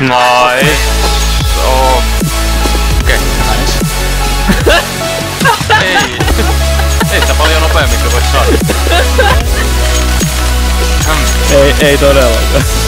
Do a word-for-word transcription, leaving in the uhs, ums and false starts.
Nice. Oh. Ok, nice. Ehi. Ehi, te paljon nopeammin kuin voisi saada. Ei, ei todella.